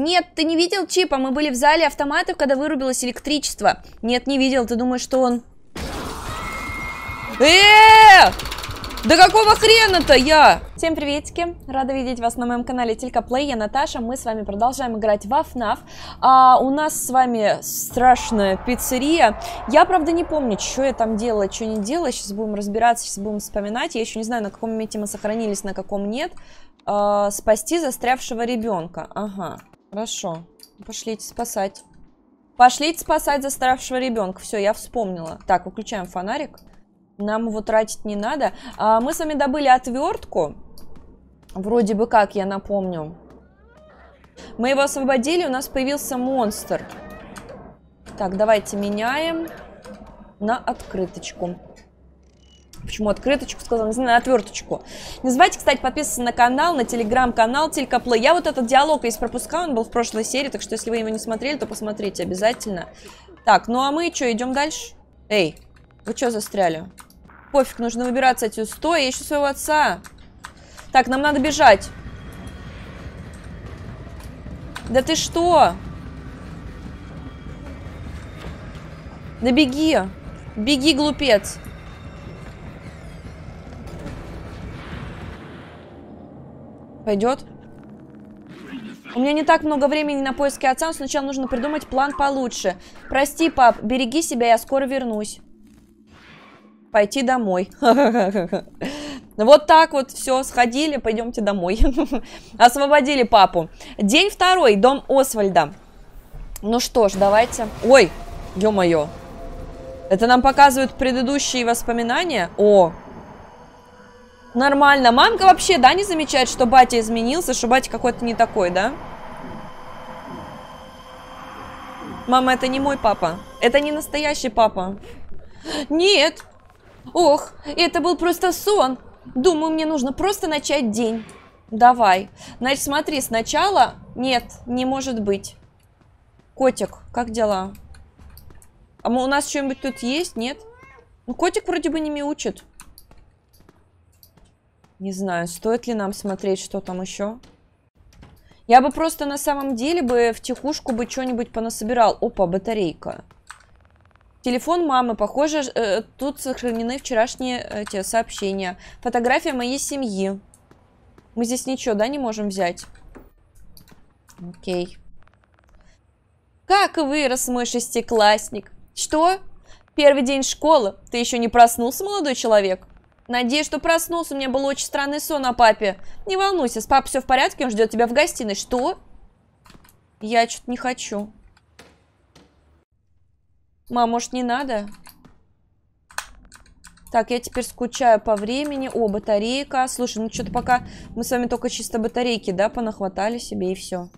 Нет, ты не видел Чипа? Мы были в зале автоматов, когда вырубилось электричество. Нет, не видел. Ты думаешь, что он... Да какого хрена-то я? Всем приветики, рада видеть вас на моем канале Тилькаплей, я Наташа, мы с вами продолжаем играть во ФНАФ, у нас с вами страшная пиццерия, я правда не помню, что я там делала, что не делала, сейчас будем разбираться, сейчас будем вспоминать, я еще не знаю, на каком месте мы сохранились, на каком нет, спасти застрявшего ребенка, ага, хорошо, пошлите спасать застрявшего ребенка, все, я вспомнила, так, выключаем фонарик. Нам его тратить не надо. Мы с вами добыли отвертку. Вроде бы как, я напомню. Мы его освободили, у нас появился монстр. Так, давайте меняем на открыточку. Почему открыточку сказала? Не знаю, на отверточку. Не забывайте, кстати, подписываться на канал, на телеграм-канал Тилькаплей. Я вот этот диалог из пропускала, он был в прошлой серии, так что если вы его не смотрели, то посмотрите обязательно. Так, ну а мы что, идем дальше? Эй, вы что застряли? Пофиг, нужно выбираться отсюда. Стой, я ищу своего отца. Так, нам надо бежать. Да ты что? Да беги. Беги, глупец. Пойдет? У меня не так много времени на поиски отца, но сначала нужно придумать план получше. Прости, пап, береги себя, я скоро вернусь. Пойти домой. Вот так вот, все, сходили, пойдемте домой. Освободили папу. День второй, дом Освальда. Ну что ж, давайте. Ой, ё-моё. Это нам показывают предыдущие воспоминания? О, нормально. Мамка вообще, да, не замечает, что батя изменился, что батя какой-то не такой, да? Мама, это не мой папа. Это не настоящий папа. Нет. Ох, это был просто сон. Думаю, мне нужно просто начать день. Давай. Значит, смотри, сначала... Нет, не может быть. Котик, как дела? А у нас что-нибудь тут есть? Нет? Ну, котик вроде бы не мяучит. Не знаю, стоит ли нам смотреть, что там еще. Я бы просто на самом деле бы втихушку бы что-нибудь понасобирал. Опа, батарейка. Телефон мамы. Похоже, тут сохранены вчерашние эти сообщения. Фотография моей семьи. Мы здесь ничего, да, не можем взять? Окей. Как вырос мой шестиклассник. Что? Первый день школы. Ты еще не проснулся, молодой человек? Надеюсь, что проснулся. У меня был очень странный сон о папе. Не волнуйся, с папой все в порядке, он ждет тебя в гостиной. Что? Я что-то не хочу. Мам, может, не надо? Так, я теперь скучаю по времени. О, батарейка. Слушай, ну что-то пока мы с вами только чисто батарейки, да, понахватали себе и все.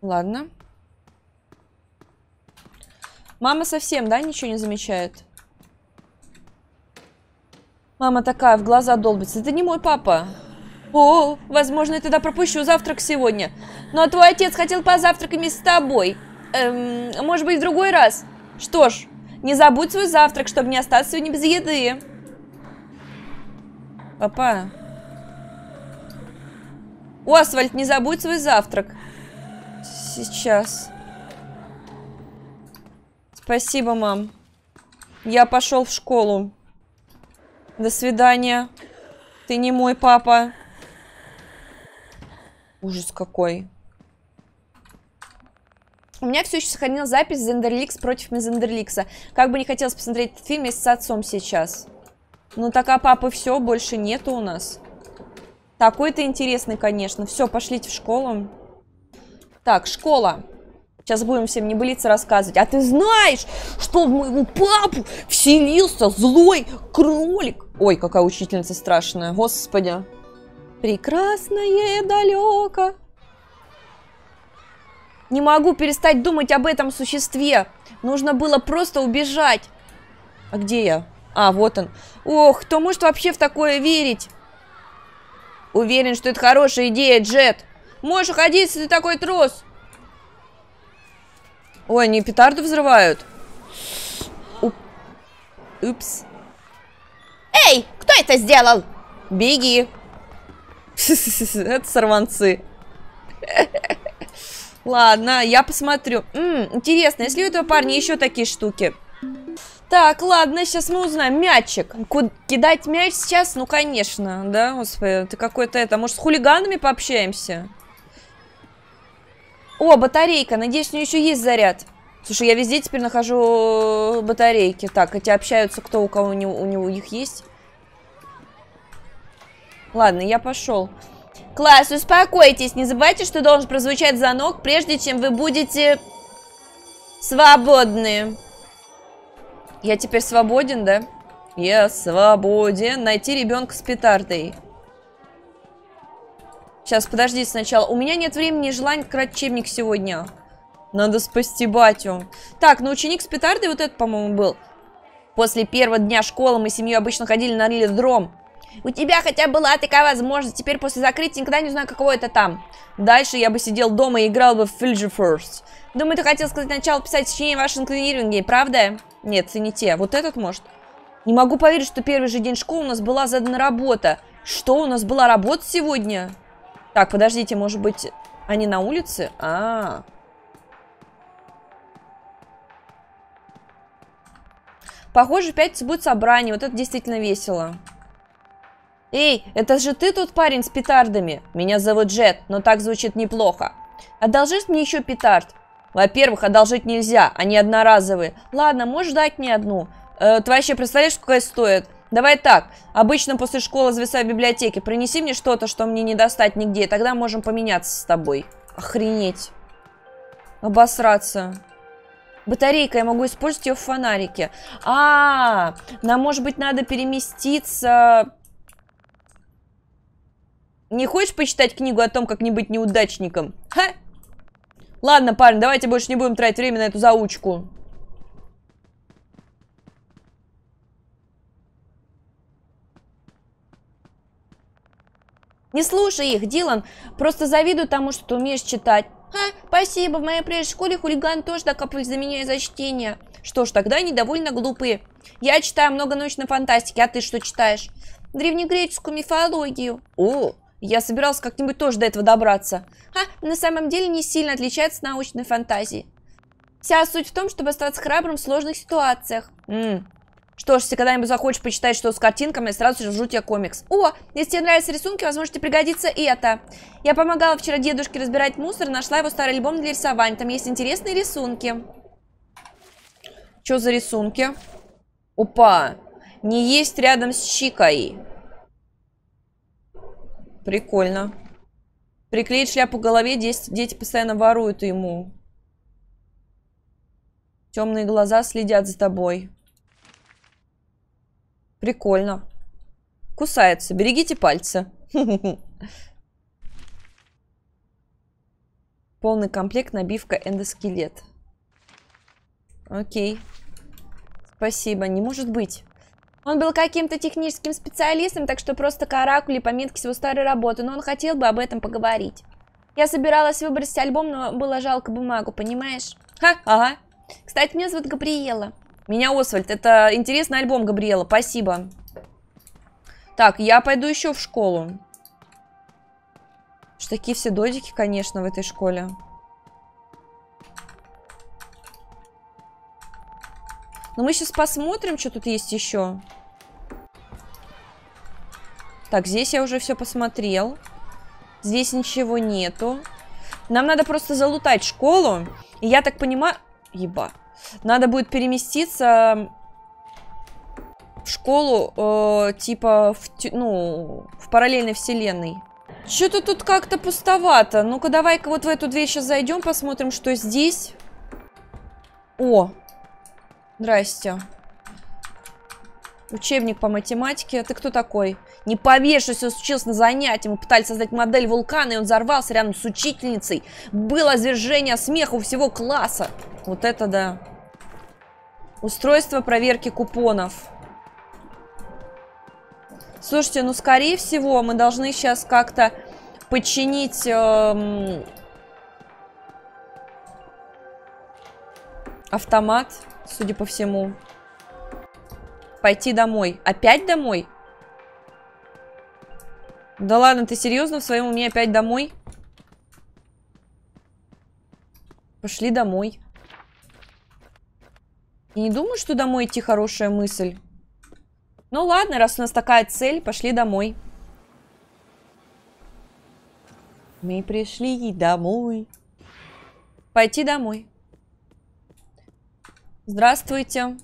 Ладно. Мама совсем, да, ничего не замечает? Мама такая, в глаза долбится. Это не мой папа. О, возможно, я тогда пропущу завтрак сегодня. Но твой отец хотел позавтракать вместе с тобой. Может быть, в другой раз? Что ж, не забудь свой завтрак, чтобы не остаться сегодня без еды. Папа. Освальд, не забудь свой завтрак. Сейчас. Спасибо, мам. Я пошел в школу. До свидания. Ты не мой папа. Ужас какой. У меня все еще сохранилась запись Зендерликс против Мизендерликса. Как бы не хотелось посмотреть этот фильм вместе с отцом сейчас. Ну так, а папы все, больше нету у нас. Такой-то интересный, конечно. Все, пошлите в школу. Так, школа. Сейчас будем всем небылицы рассказывать. А ты знаешь, что в моего папу вселился злой кролик? Ой, какая учительница страшная. Господи. Прекрасное далеко. Не могу перестать думать об этом существе. Нужно было просто убежать. А где я? А, вот он. Ох, кто может вообще в такое верить? Уверен, что это хорошая идея, Джет. Можешь уходить, если ты такой трус. Ой, они петарду взрывают. Упс. Эй, кто это сделал? Беги. Это сорванцы. Ладно, я посмотрю. Интересно, если у этого парня еще такие штуки. Так, ладно, сейчас мы узнаем. Мячик. Кидать мяч сейчас? Ну, конечно, да? Господи, ты какой-то это... Может, с хулиганами пообщаемся? О, батарейка. Надеюсь, у нее еще есть заряд. Слушай, я везде теперь нахожу батарейки. Так, эти общаются, кто у кого у него их есть. Ладно, я пошел. Класс, успокойтесь. Не забывайте, что должен прозвучать звонок, прежде чем вы будете свободны. Я теперь свободен, да? Я свободен. Найти ребенка с петардой. Сейчас, подожди сначала. У меня нет времени и желания крать учебник сегодня. Надо спасти батю. Так, ну ученик с петардой, вот это, по-моему, был. После первого дня школы мы с семьей обычно ходили на риледром. У тебя хотя бы была такая возможность. Теперь после закрытия никогда не знаю, каково это там. Дальше я бы сидел дома и играл бы в Фильджи Форст. Думаю, ты хотел сказать начало писать сочинение в вашем инжиниринге, правда? Нет, это не те. Вот этот может. Не могу поверить, что первый же день школы у нас была задана работа. Что, у нас была работа сегодня? Так, подождите, может быть, они на улице? А-а-а. Похоже, в пятницу будет собрание. Вот это действительно весело. Эй, это же ты тот парень с петардами? Меня зовут Джет, но так звучит неплохо. Одолжишь мне еще петард? Во-первых, одолжить нельзя, они одноразовые. Ладно, можешь дать мне одну. Ты вообще представляешь, сколько стоит? Давай так, обычно после школы зависаю в библиотеке. Принеси мне что-то, что мне не достать нигде, и тогда можем поменяться с тобой. Охренеть. Обосраться. Батарейка, я могу использовать ее в фонарике. Нам, может быть, надо переместиться... Не хочешь почитать книгу о том, как не быть неудачником? Ха! Ладно, парень, давайте больше не будем тратить время на эту заучку. Не слушай их, Дилан. Просто завидую тому, что ты умеешь читать. Ха, спасибо, в моей прежней школе хулиган тоже докапывались за меня из-за чтения. Что ж, тогда они довольно глупые. Я читаю много научной фантастики, а ты что читаешь? Древнегреческую мифологию. О! Я собирался как-нибудь тоже до этого добраться. На самом деле не сильно отличается от научной фантазии. Вся суть в том, чтобы оставаться храбрым в сложных ситуациях. Что ж, если когда-нибудь захочешь почитать что с картинками, сразу же жру тебе комикс. О, если тебе нравятся рисунки, возможно, тебе пригодится и это. Я помогала вчера дедушке разбирать мусор, нашла его старый альбом для рисования. Там есть интересные рисунки. Что за рисунки? Опа! Не есть рядом с Чикой. Прикольно. Приклеить шляпу к голове, дети постоянно воруют ему. Темные глаза следят за тобой. Прикольно. Кусается. Берегите пальцы. Полный комплект, набивка, эндоскелет. Окей. Спасибо. Не может быть. Он был каким-то техническим специалистом, так что просто каракули, пометки с его старой работы, но он хотел бы об этом поговорить. Я собиралась выбросить альбом, но было жалко бумагу, понимаешь? Ха, ага. Кстати, меня зовут Габриэла. Меня Освальд, это интересный альбом, Габриэла, спасибо. Так, я пойду еще в школу. Что такие все додики, конечно, в этой школе. Но мы сейчас посмотрим, что тут есть еще. Так, здесь я уже все посмотрел. Здесь ничего нету. Нам надо просто залутать школу. И я так понимаю... Еба. Надо будет переместиться в школу, типа, в параллельной вселенной. Что-то тут как-то пустовато. Ну-ка, давай-ка вот в эту дверь сейчас зайдем, посмотрим, что здесь. О! Здрасте. Учебник по математике. Ты кто такой? Не поверишь, если случилось на занятии. Мы пытались создать модель вулкана, и он взорвался рядом с учительницей. Было извержение смеха у всего класса. Вот это да. Устройство проверки купонов. Слушайте, ну скорее всего мы должны сейчас как-то починить... автомат. Судя по всему. Пойти домой. Опять домой? Да ладно, ты серьезно в своем уме опять домой? Пошли домой. И не думаю, что домой идти хорошая мысль. Ну ладно, раз у нас такая цель, пошли домой. Мы пришли домой. Пойти домой. Здравствуйте.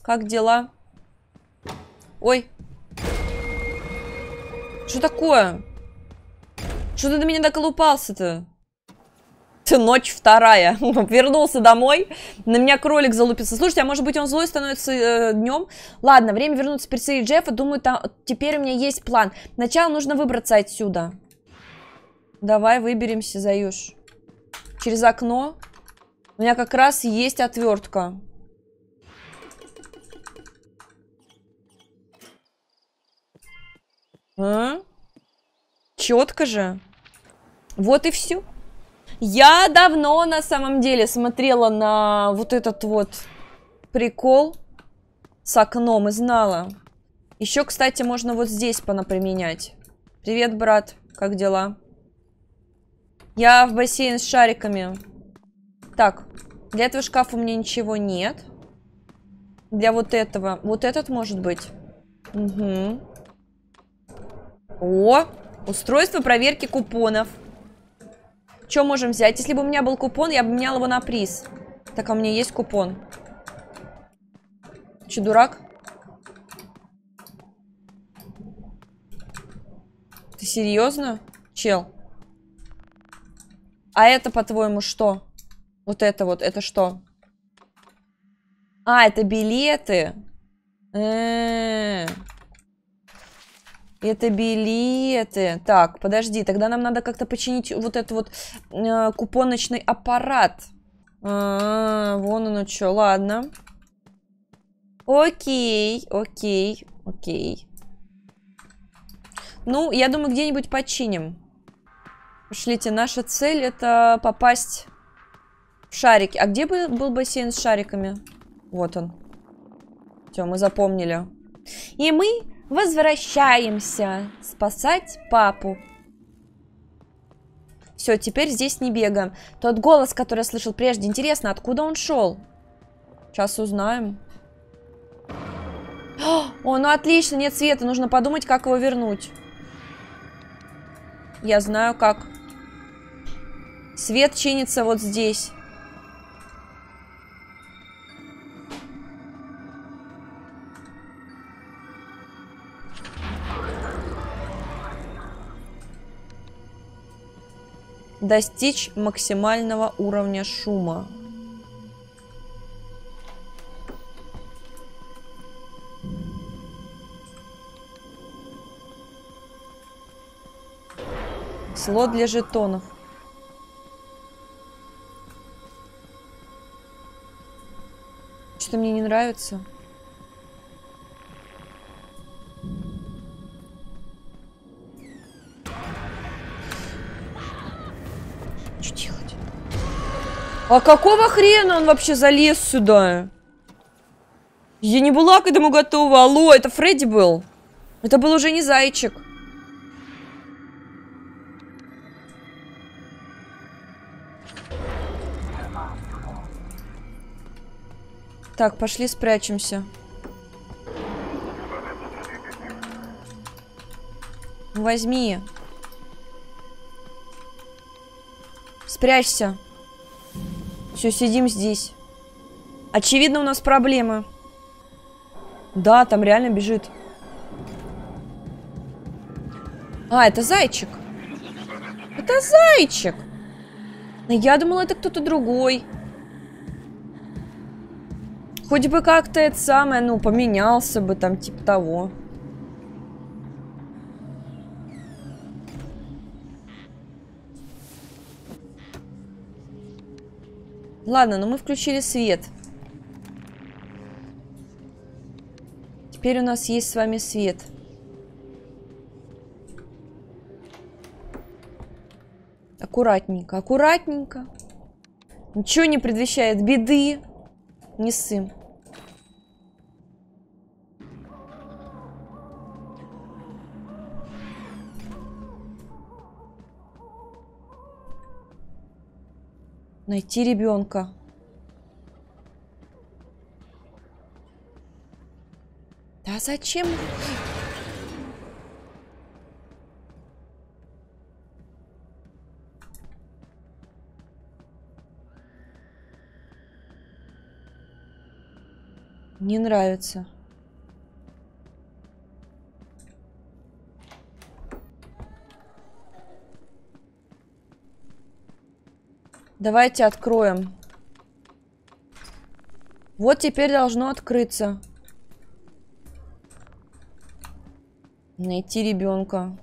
Как дела? Ой. Что такое? Что ты до меня доколупался-то? Ночь вторая. Вернулся домой. На меня кролик залупился. Слушайте, а может быть он злой становится днем? Ладно, время вернуться к персею Джеффа. Думаю, там... теперь у меня есть план. Сначала нужно выбраться отсюда. Давай выберемся, Заюш. Через окно. У меня как раз есть отвертка. А? Четко же. Вот и все. Я давно на самом деле смотрела на вот этот вот прикол с окном и знала. Еще, кстати, можно вот здесь понаприменять. Привет, брат. Как дела? Я в бассейн с шариками. Так, для этого шкафа у меня ничего нет. Для вот этого. Вот этот может быть. Угу. О, устройство проверки купонов. Что можем взять? Если бы у меня был купон, я бы меняла его на приз. Так, а у меня есть купон. Че, дурак? Ты серьезно? Чел. А это, по-твоему, что? Вот, это что? А, это билеты. Это билеты. Так, подожди, тогда нам надо как-то починить вот этот вот купоночный аппарат. Вон оно что, ладно. Окей, окей, окей. Ну, я думаю, где-нибудь починим. Пошлите, наша цель это попасть в шарики. А где был бассейн с шариками? Вот он. Все, мы запомнили. И мы... возвращаемся спасать папу. Все, теперь здесь не бегаем. Тот голос, который я слышал прежде, интересно, откуда он шел? Сейчас узнаем. О, ну отлично, нет света. Нужно подумать, как его вернуть. Я знаю, как. Свет чинится вот здесь. Достичь максимального уровня шума. Слот для жетонов. Что-то мне не нравится. А какого хрена он вообще залез сюда? Я не была к этому готова. Алло, это Фредди был? Это был уже не зайчик. Так, пошли спрячемся. Возьми. Спрячься. Все, сидим здесь. Очевидно, у нас проблемы. Да, там реально бежит. А, это зайчик. Это зайчик. Я думала, это кто-то другой. Хоть бы как-то это самое, ну, поменялся бы там, типа того. Ладно, но мы включили свет. Теперь у нас есть с вами свет. Аккуратненько, аккуратненько. Ничего не предвещает беды. Не сын. Найти ребенка. Да зачем? Не нравится. Давайте откроем. Вот теперь должно открыться. Найти ребенка.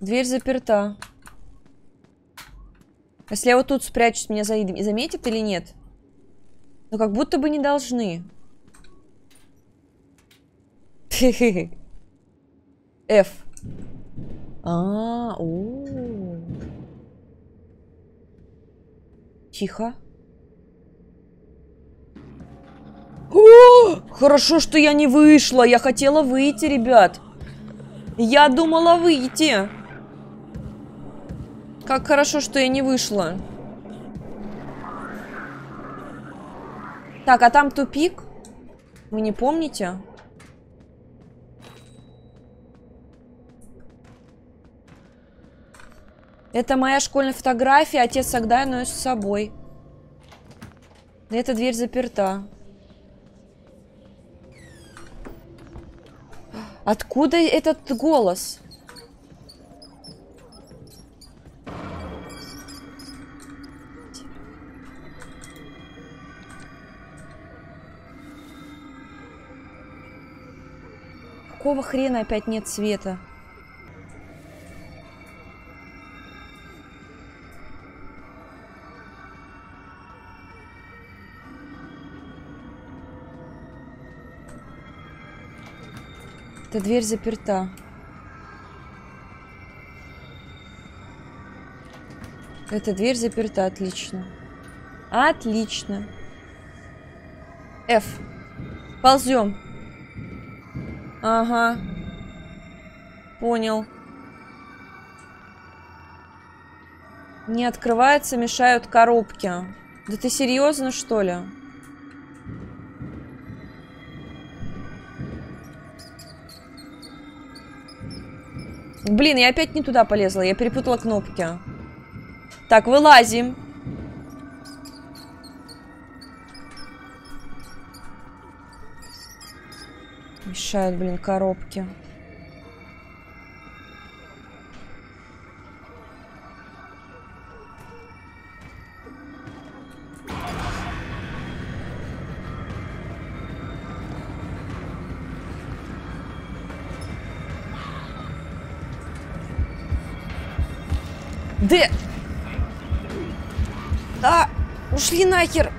Дверь заперта. Если я вот тут спрячусь, меня заметит или нет? Но как будто бы не должны. F. Тихо. Хорошо, что я не вышла. Я хотела выйти, ребят. Я думала выйти. Как хорошо, что я не вышла. Так, а там тупик? Вы не помните? Это моя школьная фотография. Отец всегда носит с собой. Эта дверь заперта. Откуда этот голос? Какого хрена опять нет света? Эта дверь заперта. Эта дверь заперта, отлично. Отлично. F. Ползем. Ага. Понял. Не открывается, мешают коробки. Да ты серьезно, что ли? Блин, я опять не туда полезла. Я перепутала кнопки. Так, вылазим. Мешают, блин, коробки. Да, ушли нахер.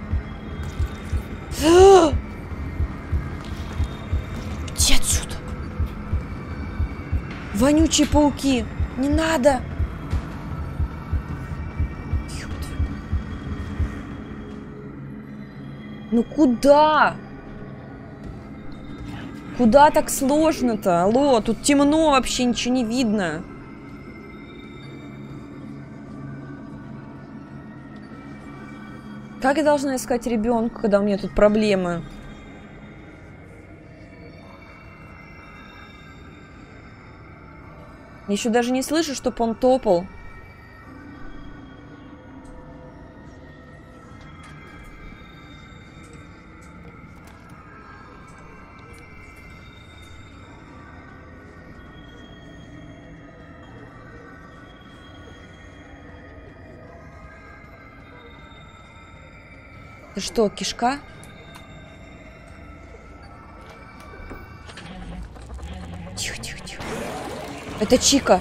Иди отсюда. Вонючие пауки. Не надо. Ну куда? Куда так сложно-то? Алло, тут темно вообще, ничего не видно. Как я должна искать ребенка, когда у меня тут проблемы? Я еще даже не слышу, чтобы он топал. Что, кишка? Тихо, тихо, тихо. Это Чика.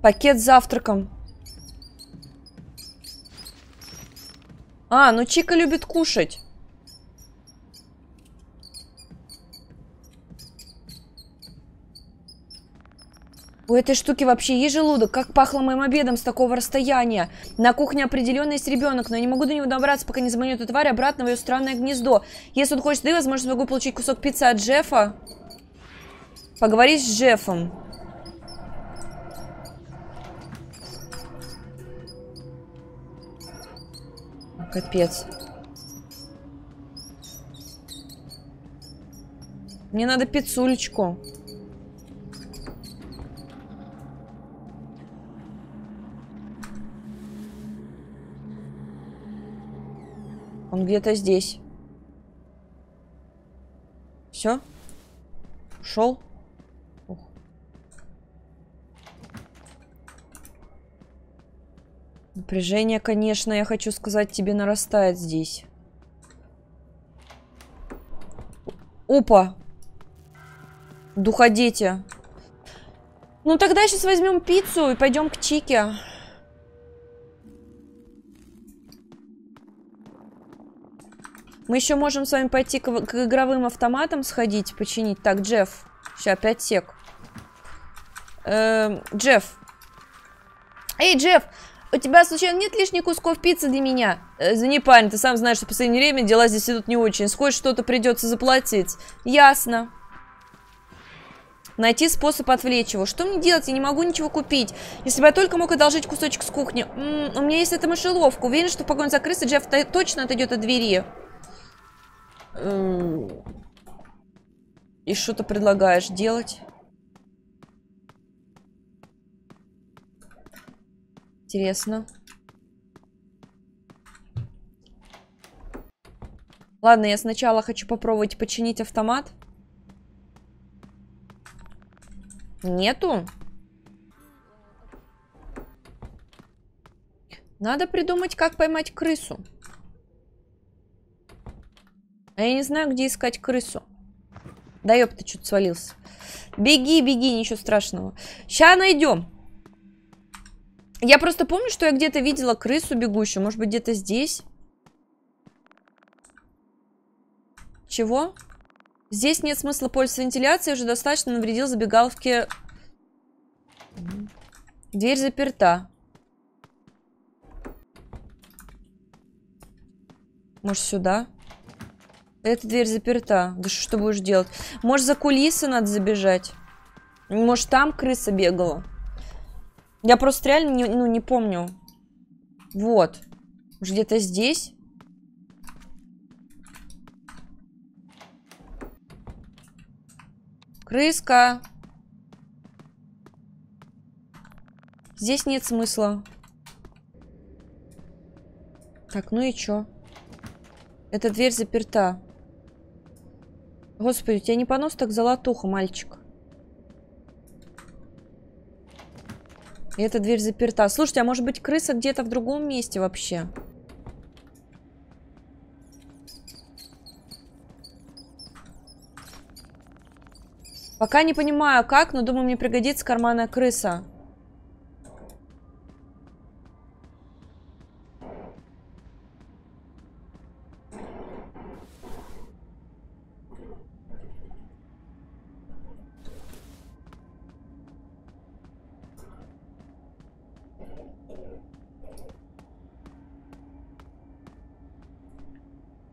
Пакет с завтраком. А, ну Чика любит кушать. У этой штуки вообще есть желудок. Как пахло моим обедом с такого расстояния. На кухне определенно есть ребенок, но я не могу до него добраться, пока не заманю эту тварь обратно в ее странное гнездо. Если он хочет еды, возможно, смогу получить кусок пиццы от Джеффа. Поговори с Джеффом. Капец. Мне надо пиццулечку. Он где-то здесь. Все? Ушел? Ух. Напряжение, конечно, я хочу сказать, тебе нарастает здесь. Опа! Духодете. Ну тогда сейчас возьмем пиццу и пойдем к Чике. Мы еще можем с вами пойти к игровым автоматам сходить, починить. Так, Джефф. Сейчас опять сек. Джефф. Эй, Джефф, у тебя случайно нет лишних кусков пиццы для меня? Извини, парень, ты сам знаешь, что в последнее время дела здесь идут не очень. Скоро что-то придется заплатить. Ясно. Найти способ отвлечь его. Что мне делать? Я не могу ничего купить. Если бы я только мог одолжить кусочек с кухни. У меня есть эта мышеловка. Уверен, что в погоне за крысой Джефф точно отойдет от двери. И что ты предлагаешь делать? Интересно. Ладно, я сначала хочу попробовать починить автомат. Нету? Надо придумать, как поймать крысу. А я не знаю, где искать крысу. Да ёб, ты что-то свалился. Беги, беги, ничего страшного. Ща найдем. Я просто помню, что я где-то видела крысу бегущую. Может быть, где-то здесь? Чего? Здесь нет смысла пользоваться вентиляцией, уже достаточно навредил забегаловке. Дверь заперта. Может, сюда? Эта дверь заперта. Да что будешь делать? Может, за кулисы надо забежать? Может, там крыса бегала? Я просто реально не помню. Вот. Может, где-то здесь? Крыска. Здесь нет смысла. Так, ну и чё? Эта дверь заперта. Господи, у тебя не понос, так золотуха, мальчик. И эта дверь заперта. Слушайте, а может быть, крыса где-то в другом месте вообще? Пока не понимаю, как, но думаю, мне пригодится карманная крыса.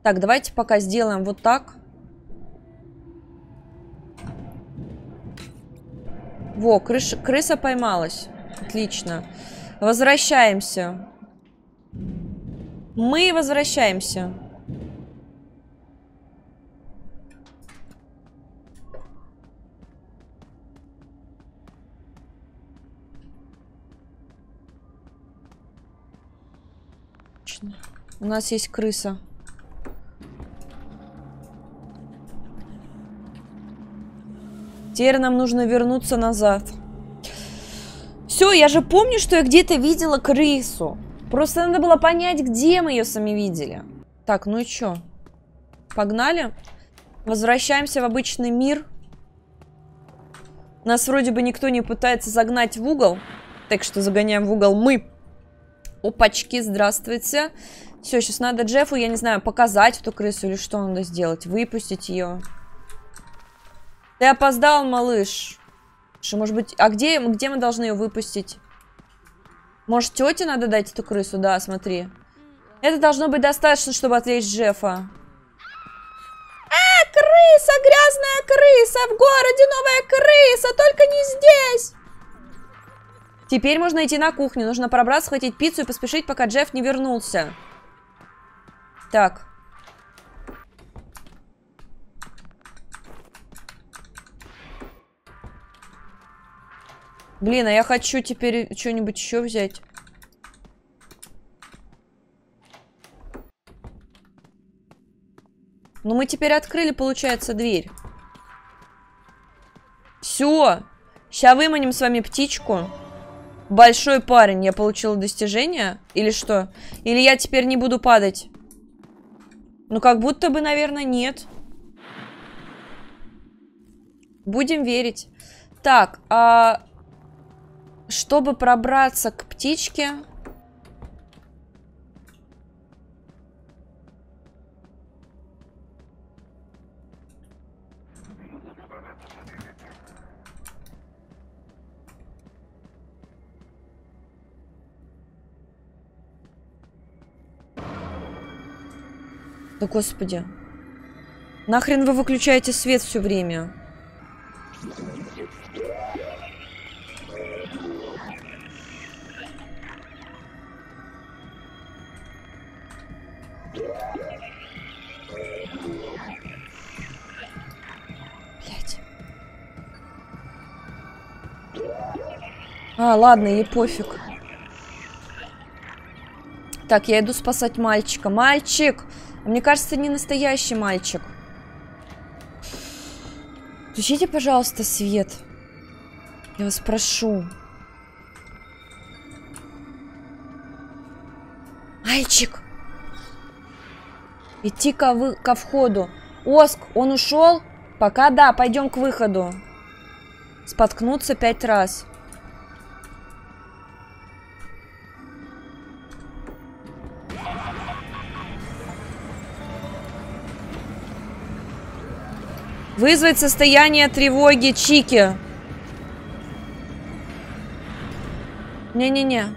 Так, давайте пока сделаем вот так. Во, крыса поймалась. Отлично. Возвращаемся. Мы возвращаемся. Отлично. У нас есть крыса. Теперь нам нужно вернуться назад. Все, я же помню, что я где-то видела крысу. Просто надо было понять, где мы ее сами видели. Так, ну и что? Погнали. Возвращаемся в обычный мир. Нас вроде бы никто не пытается загнать в угол. Так что загоняем в угол мы. Опачки, здравствуйте. Все, сейчас надо Джеффу, я не знаю, показать эту крысу или что надо сделать. Выпустить ее. Ты опоздал, малыш. Что, может быть... А где мы должны ее выпустить? Может, тете надо дать эту крысу? Да, смотри. Это должно быть достаточно, чтобы отвлечь Джеффа. А, Крыса, грязная крыса, в городе новая крыса, только не здесь. Теперь можно идти на кухню. Нужно пробраться, схватить пиццу и поспешить, пока Джефф не вернулся. Так. Блин, а я хочу теперь что-нибудь еще взять. Ну, мы теперь открыли, получается, дверь. Все. Сейчас выманим с вами птичку. Большой парень. Я получила достижение? Или что? Или я теперь не буду падать? Ну, как будто бы, наверное, нет. Будем верить. Так, а... Чтобы пробраться к птичке... Да господи. Нахрен вы выключаете свет все время? А, ладно, ей пофиг. Так, я иду спасать мальчика. Мальчик! Мне кажется, не настоящий мальчик. Включите, пожалуйста, свет. Я вас прошу. Мальчик! Идти ко входу. Оск, он ушел? Пока да, пойдем к выходу. Споткнуться 5 раз. Вызвать состояние тревоги Чики. Не-не-не.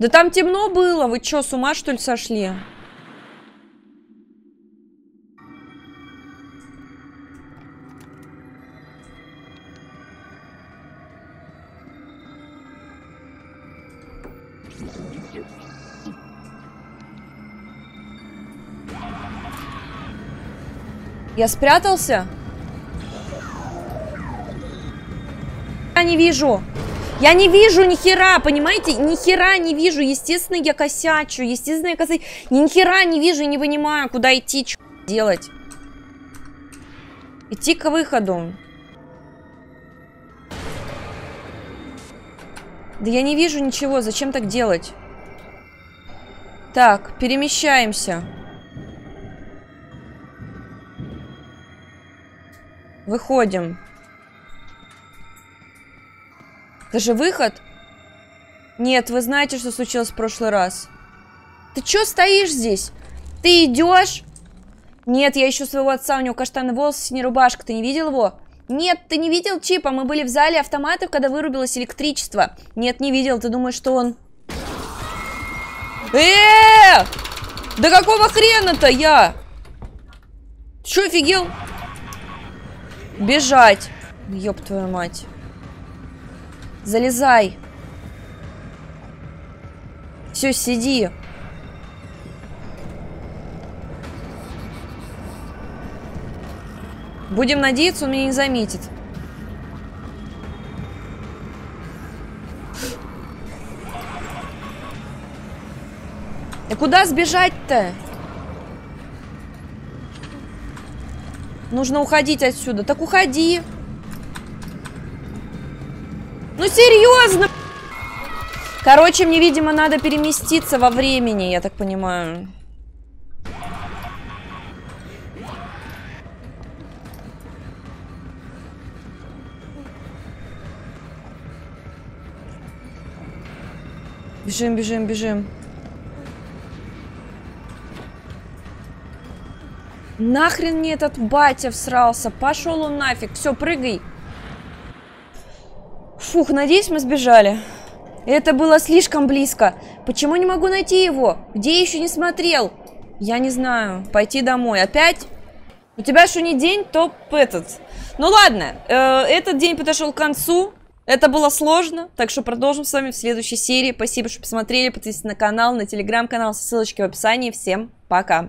Да там темно было. Вы чё, с ума, что ли, сошли? Я спрятался? Я не вижу. Я не вижу ни хера, понимаете? Ни хера не вижу. Естественно, я косячу. Естественно, я косячу. Ни хера не вижу и не понимаю, куда идти, что делать. Идти к выходу. Да я не вижу ничего. Зачем так делать? Так, перемещаемся. Выходим. Это же выход? Нет, вы знаете, что случилось в прошлый раз. Ты чё стоишь здесь? Ты идешь? Нет, я ищу своего отца, у него каштаны волосы, синяя рубашка. Ты не видел его? Нет, ты не видел Чипа? Мы были в зале автоматов, когда вырубилось электричество. Нет, не видел. Ты думаешь, что он... Да какого хрена-то я? Ты чё, офигел? Бежать. Ёб твою мать. Залезай. Все, сиди. Будем надеяться, он меня не заметит. И куда сбежать-то? Нужно уходить отсюда. Так уходи. Ну серьезно. Короче, мне, видимо, надо переместиться во времени, я так понимаю. Бежим, бежим, бежим. Нахрен мне этот батя всрался. Пошел он нафиг. Все, прыгай. Фух, надеюсь, мы сбежали. Это было слишком близко. Почему не могу найти его? Где я еще не смотрел? Я не знаю. Пойти домой. Опять? У тебя что не день, то этот. Ну ладно. Этот день подошел к концу. Это было сложно, так что продолжим с вами в следующей серии. Спасибо, что посмотрели. Подписывайтесь на канал, на телеграм-канал, ссылочки в описании. Всем пока!